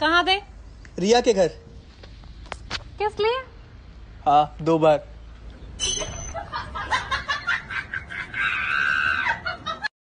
कहाँ गए? रिया के घर। किस लिए? हाँ, 2 बार।